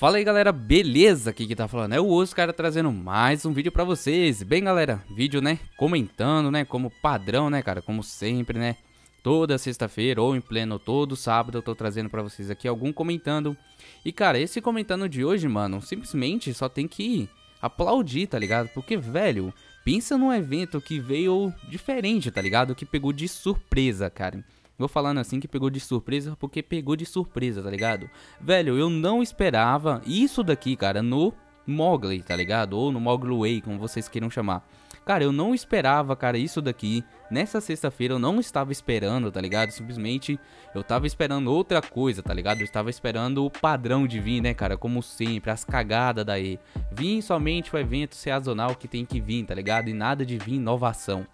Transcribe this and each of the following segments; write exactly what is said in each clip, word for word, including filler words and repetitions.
Fala aí galera, beleza? Aqui que tá falando é o Osso, cara, trazendo mais um vídeo pra vocês. Bem galera, vídeo, né, comentando, né, como padrão, né, cara, como sempre, né, toda sexta-feira ou em pleno todo sábado eu tô trazendo pra vocês aqui algum comentando. E cara, esse comentando de hoje, mano, simplesmente só tem que aplaudir, tá ligado? Porque, velho, pensa num evento que veio diferente, tá ligado? Que pegou de surpresa, cara. Vou falando assim que pegou de surpresa, porque pegou de surpresa, tá ligado? Velho, eu não esperava isso daqui, cara, no Mogloween, tá ligado? Ou no Mogloween, como vocês queiram chamar. Cara, eu não esperava, cara, isso daqui. Nessa sexta-feira eu não estava esperando, tá ligado? Simplesmente eu tava esperando outra coisa, tá ligado? Eu estava esperando o padrão de vir, né, cara? Como sempre, as cagadas daí. Vim somente o evento sazonal que tem que vir, tá ligado? E nada de vir inovação.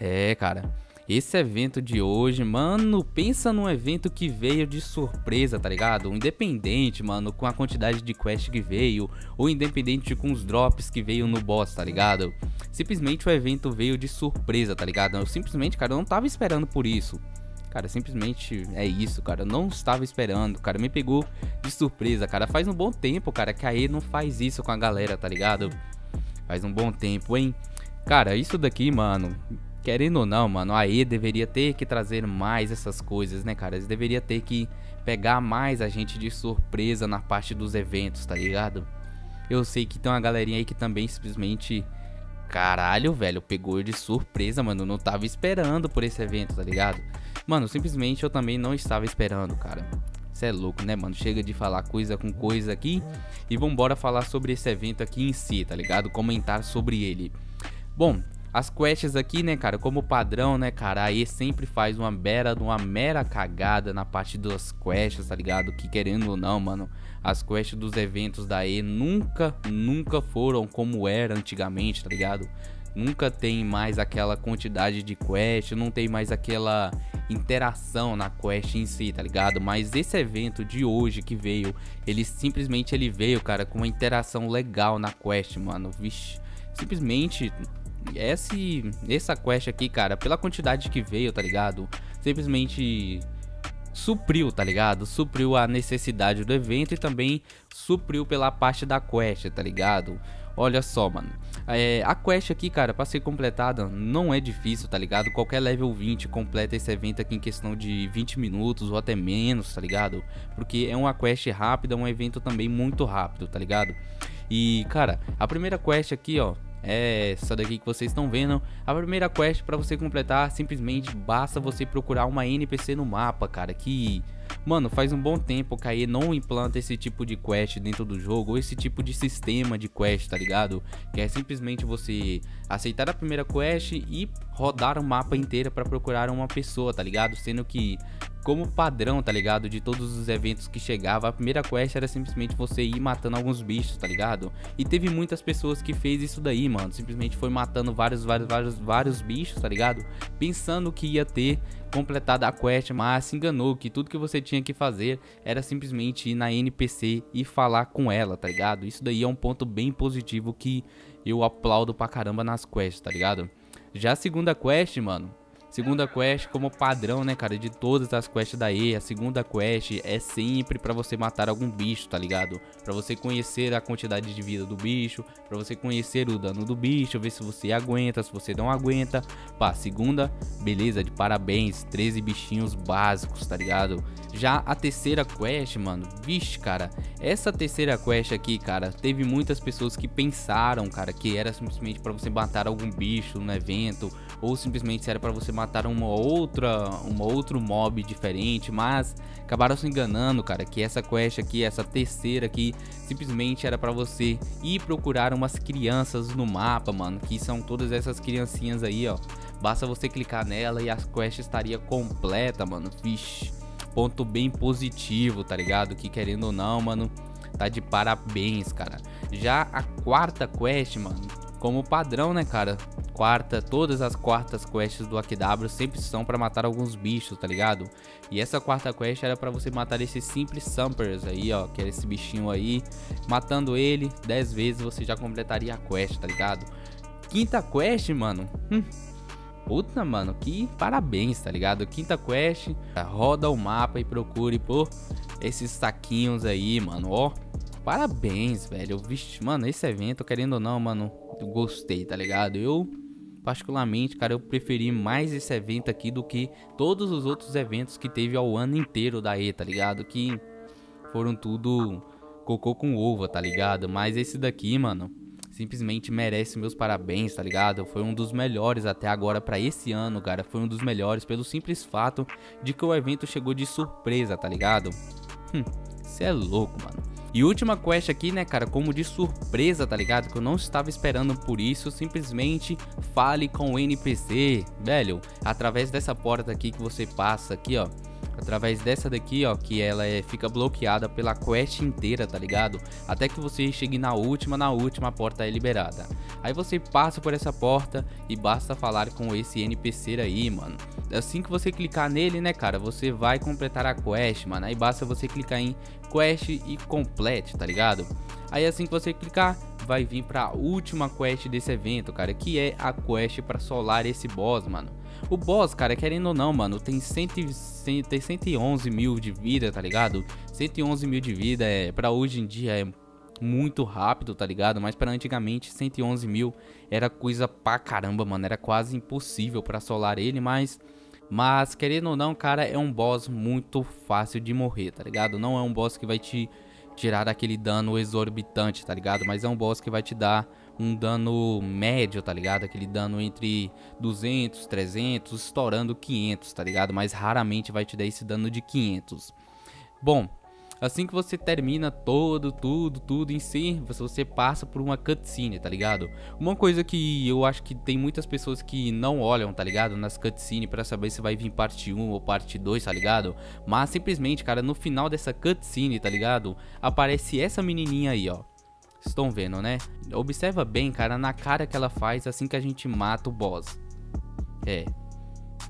É, cara... Esse evento de hoje, mano, pensa num evento que veio de surpresa, tá ligado? Independente, mano, com a quantidade de quest que veio, ou independente com os drops que veio no boss, tá ligado? Simplesmente o evento veio de surpresa, tá ligado? Eu simplesmente, cara, eu não tava esperando por isso. Cara, simplesmente é isso, cara, eu não estava esperando, cara, me pegou de surpresa, cara. Faz um bom tempo, cara, que a E não faz isso com a galera, tá ligado? Faz um bom tempo, hein? Cara, isso daqui, mano... Querendo ou não, mano, a E deveria ter que trazer mais essas coisas, né, cara? Eles deveriam ter que pegar mais a gente de surpresa na parte dos eventos, tá ligado? Eu sei que tem uma galerinha aí que também simplesmente... Caralho, velho, pegou de surpresa, mano, eu não tava esperando por esse evento, tá ligado? Mano, simplesmente eu também não estava esperando, cara. Cê é louco, né, mano? Chega de falar coisa com coisa aqui e vambora falar sobre esse evento aqui em si, tá ligado? Comentar sobre ele. Bom... As quests aqui, né, cara, como padrão, né, cara, a E sempre faz uma mera, uma mera cagada na parte das quests, tá ligado? Que querendo ou não, mano, as quests dos eventos da E nunca, nunca foram como era antigamente, tá ligado? Nunca tem mais aquela quantidade de quest, não tem mais aquela interação na quest em si, tá ligado? Mas esse evento de hoje que veio, ele simplesmente ele veio, cara, com uma interação legal na quest, mano, vixe, simplesmente... Esse, essa quest aqui, cara, pela quantidade que veio, tá ligado? Simplesmente supriu, tá ligado? Supriu a necessidade do evento e também supriu pela parte da quest, tá ligado? Olha só, mano, é, a quest aqui, cara, pra ser completada não é difícil, tá ligado? Qualquer level vinte completa esse evento aqui em questão de vinte minutos ou até menos, tá ligado? Porque é uma quest rápida, um evento também muito rápido, tá ligado? E, cara, a primeira quest aqui, ó, é essa daqui que vocês estão vendo. A primeira quest pra você completar, simplesmente basta você procurar uma N P C no mapa, cara. Que, mano, faz um bom tempo que a E não implanta esse tipo de quest dentro do jogo, ou esse tipo de sistema de quest, tá ligado? Que é simplesmente você aceitar a primeira quest e rodar o mapa inteiro pra procurar uma pessoa, tá ligado? Sendo que, como padrão, tá ligado, de todos os eventos que chegava, a primeira quest era simplesmente você ir matando alguns bichos, tá ligado? E teve muitas pessoas que fez isso daí, mano. Simplesmente foi matando vários, vários, vários, vários bichos, tá ligado? Pensando que ia ter completado a quest, mas se enganou que tudo que você tinha que fazer era simplesmente ir na N P C e falar com ela, tá ligado? Isso daí é um ponto bem positivo que eu aplaudo pra caramba nas quests, tá ligado? Já a segunda quest, mano... Segunda quest como padrão, né, cara, de todas as quests da E, a segunda quest é sempre pra você matar algum bicho, tá ligado? Pra você conhecer a quantidade de vida do bicho, pra você conhecer o dano do bicho, ver se você aguenta, se você não aguenta. Pá, segunda, beleza, de parabéns, treze bichinhos básicos, tá ligado? Já a terceira quest, mano, vixe, cara, essa terceira quest aqui, cara, teve muitas pessoas que pensaram, cara, que era simplesmente pra você matar algum bicho no evento, ou simplesmente era pra você matar... mataram uma outra, um outro mob diferente, mas acabaram se enganando, cara, que essa quest aqui, essa terceira aqui, simplesmente era pra você ir procurar umas crianças no mapa, mano, que são todas essas criancinhas aí, ó, basta você clicar nela e a quest estaria completa, mano, vixe, ponto bem positivo, tá ligado, que querendo ou não, mano, tá de parabéns, cara. Já a quarta quest, mano, como padrão, né, cara, quarta, todas as quartas quests do A Q W sempre são pra matar alguns bichos, tá ligado? E essa quarta quest era pra você matar esse simples Sampers aí, ó, que era esse bichinho aí. Matando ele dez vezes você já completaria a quest, tá ligado? Quinta quest, mano, hum, Puta, mano, que parabéns, tá ligado? Quinta quest, roda o mapa e procure por esses saquinhos aí, mano, ó. Parabéns, velho. Vixe, mano, esse evento, querendo ou não, mano, eu gostei, tá ligado? Eu, particularmente, cara, eu preferi mais esse evento aqui do que todos os outros eventos que teve ao ano inteiro da E, tá ligado? Que foram tudo cocô com ovo, tá ligado? Mas esse daqui, mano, simplesmente merece meus parabéns, tá ligado? Foi um dos melhores até agora pra esse ano, cara. Foi um dos melhores pelo simples fato de que o evento chegou de surpresa, tá ligado? Hum, cê é louco, mano. E última quest aqui, né, cara, como de surpresa, tá ligado? Que eu não estava esperando por isso, simplesmente fale com o N P C, velho, através dessa porta aqui que você passa aqui, ó, através dessa daqui, ó, que ela é, fica bloqueada pela quest inteira, tá ligado? Até que você chegue na última, na última a porta é liberada. Aí você passa por essa porta e basta falar com esse N P C aí, mano. Assim que você clicar nele, né, cara, você vai completar a quest, mano. Aí basta você clicar em quest e complete, tá ligado? Aí assim que você clicar, vai vir pra última quest desse evento, cara, que é a quest pra solar esse boss, mano. O boss, cara, querendo ou não, mano, tem, cem, tem cento e onze mil de vida, tá ligado? cento e onze mil de vida é, pra hoje em dia é muito rápido, tá ligado? Mas pra antigamente, cento e onze mil era coisa pra caramba, mano. Era quase impossível pra solar ele, mas... Mas, querendo ou não, cara, é um boss muito fácil de morrer, tá ligado? Não é um boss que vai te tirar aquele dano exorbitante, tá ligado? Mas é um boss que vai te dar um dano médio, tá ligado? Aquele dano entre duzentos, trezentos, estourando quinhentos, tá ligado? Mas raramente vai te dar esse dano de quinhentos. Bom, assim que você termina todo, tudo, tudo em si, você passa por uma cutscene, tá ligado? Uma coisa que eu acho que tem muitas pessoas que não olham, tá ligado? Nas cutscenes pra saber se vai vir parte um ou parte dois, tá ligado? Mas simplesmente, cara, no final dessa cutscene, tá ligado? Aparece essa menininha aí, ó. Estão vendo, né? Observa bem, cara, na cara que ela faz assim que a gente mata o boss. É.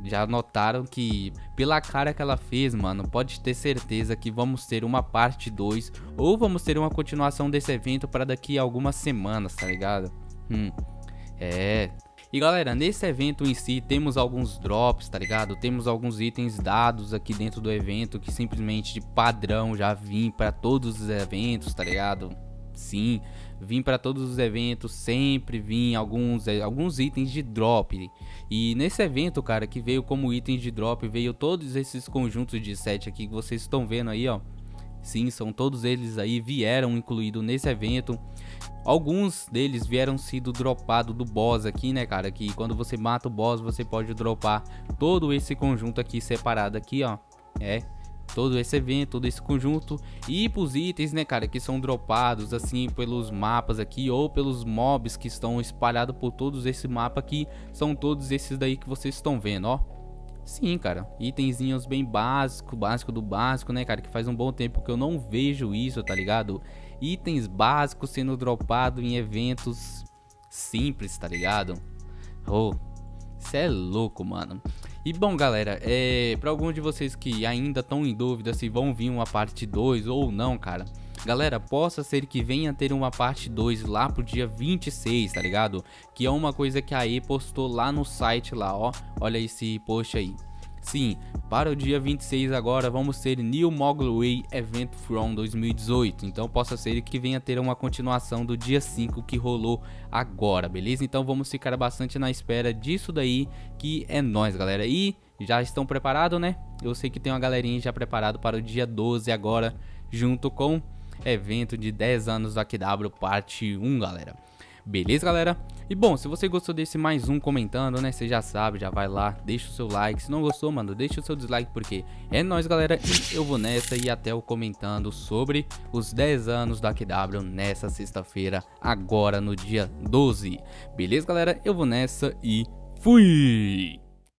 Já notaram que pela cara que ela fez, mano, pode ter certeza que vamos ter uma parte dois ou vamos ter uma continuação desse evento para daqui a algumas semanas, tá ligado? Hum. É... E galera, nesse evento em si temos alguns drops, tá ligado? Temos alguns itens dados aqui dentro do evento que simplesmente de padrão já vim para todos os eventos, tá ligado? Sim, vim para todos os eventos, sempre vim alguns, alguns itens de drop. E nesse evento, cara, que veio como itens de drop, veio todos esses conjuntos de set aqui que vocês estão vendo aí, ó. Sim, são todos eles aí, vieram incluído nesse evento. Alguns deles vieram sido dropado do boss aqui, né, cara? Que quando você mata o boss, você pode dropar todo esse conjunto aqui separado aqui, ó. É... todo esse evento, todo esse conjunto e pros itens, né, cara, que são dropados assim pelos mapas aqui ou pelos mobs que estão espalhados por todos esse mapa aqui, são todos esses daí que vocês estão vendo, ó. Sim, cara, itenzinhos bem básico, básico do básico, né, cara, que faz um bom tempo que eu não vejo isso, tá ligado? Itens básicos sendo dropado em eventos simples, tá ligado? Oh, cê é louco, mano. E bom, galera, é, para alguns de vocês que ainda estão em dúvida se vão vir uma parte dois ou não, cara, galera, possa ser que venha ter uma parte dois lá pro dia vinte e seis, tá ligado? Que é uma coisa que a E postou lá no site lá, ó, olha esse post aí. Sim, para o dia vinte e seis agora vamos ter New Mogloween Event From dois mil e dezoito, então possa ser que venha ter uma continuação do dia cinco que rolou agora, beleza? Então vamos ficar bastante na espera disso daí, que é nóis, galera. E já estão preparados, né? Eu sei que tem uma galerinha já preparada para o dia doze agora, junto com evento de dez anos da Q W parte um, galera. Beleza, galera? E bom, se você gostou desse mais um comentando, né, você já sabe, já vai lá, deixa o seu like. Se não gostou, mano, deixa o seu dislike, porque é nóis, galera. E eu vou nessa e até o comentando sobre os dez anos da Q W nessa sexta-feira, agora no dia doze. Beleza, galera? Eu vou nessa e fui!